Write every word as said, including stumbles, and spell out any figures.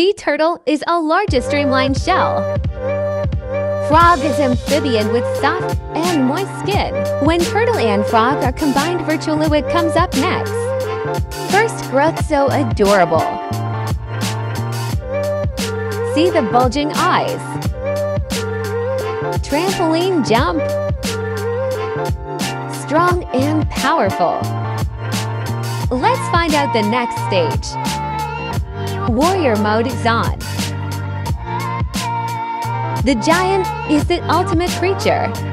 Sea turtle is a larger streamlined shell. Frog is amphibian with soft and moist skin. When turtle and frog are combined, virtually what comes up next. First growth, so adorable. See the bulging eyes. Trampoline jump. Strong and powerful. Let's find out the next stage. Warrior mode is on. The giant is the ultimate creature.